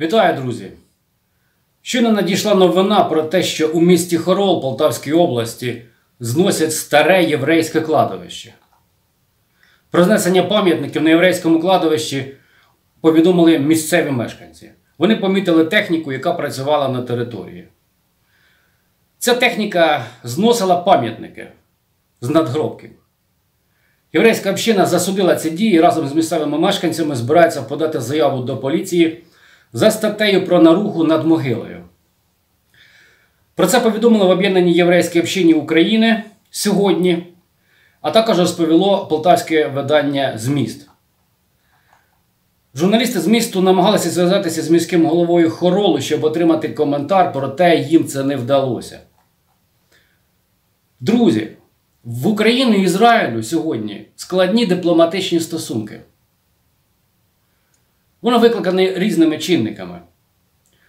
Вітаю, друзі! Щойно надійшла новина про те, що у місті Хорол Полтавської області зносять старе єврейське кладовище. Про знесення пам'ятників на єврейському кладовищі повідомили місцеві мешканці. Вони помітили техніку, яка працювала на території. Ця техніка зносила пам'ятники з надгробків. Єврейська община засудила ці дії і разом з місцевими мешканцями збирається подати заяву до поліції за статтею про наругу над могилою. Про це повідомили в Об'єднаній Єврейській общині України сьогодні, а також розповіло полтавське видання «Зміст». Журналісти «Змісту» намагалися зв'язатися з міським головою Хоролу, щоб отримати коментар, проте їм це не вдалося. Друзі, в Україну і Ізраїлю сьогодні складні дипломатичні стосунки. Воно викликане різними чинниками.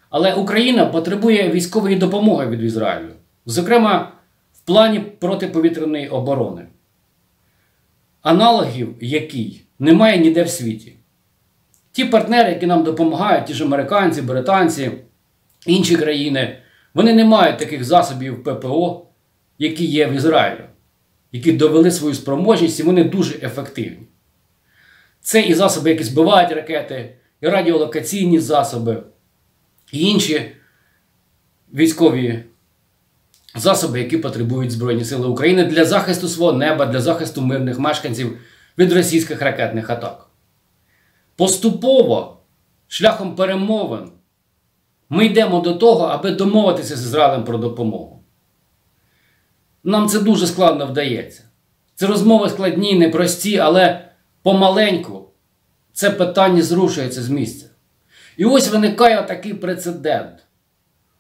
Але Україна потребує військової допомоги від Ізраїлю, зокрема в плані протиповітряної оборони. Аналогів якій немає ніде в світі. Ті партнери, які нам допомагають, ті ж американці, британці, інші країни, вони не мають таких засобів ППО, які є в Ізраїлю, які довели свою спроможність, і вони дуже ефективні. Це і засоби, які збивають ракети, і радіолокаційні засоби, і інші військові засоби, які потребують Збройні Сили України для захисту свого неба, для захисту мирних мешканців від російських ракетних атак. Поступово, шляхом перемовин, ми йдемо до того, аби домовитися з Ізраїлем про допомогу. Нам це дуже складно вдається. Це розмови складні, непрості, але помаленьку це питання зрушується з місця. І ось виникає такий прецедент.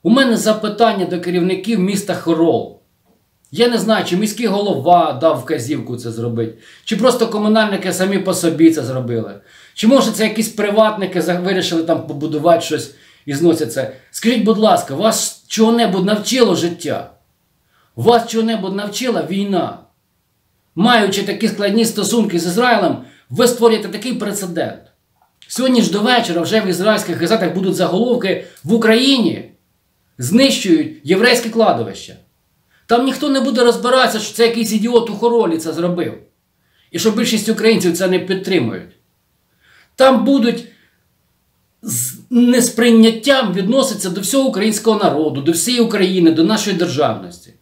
У мене запитання до керівників міста Хорол. Я не знаю, чи міський голова дав вказівку це зробити, чи просто комунальники самі по собі це зробили, чи може це якісь приватники вирішили там побудувати щось і зносять це. Скажіть, будь ласка, вас чого-небудь навчило життя? Вас чого-небудь навчила війна? Маючи такі складні стосунки з Ізраїлем, ви створюєте такий прецедент. Сьогодні ж до вечора вже в ізраїльських газетах будуть заголовки «В Україні знищують єврейське кладовище». Там ніхто не буде розбиратися, що це якийсь ідіот у Хоролі це зробив. І що більшість українців це не підтримують. Там будуть з несприйняттям відноситися до всього українського народу, до всієї України, до нашої державності.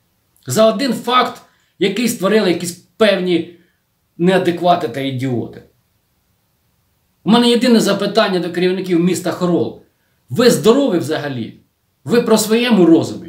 За один факт, який створили якісь певні неадеквати та ідіоти. У мене єдине запитання до керівників міста Хорол. Ви здорові взагалі? Ви про своєму розумі?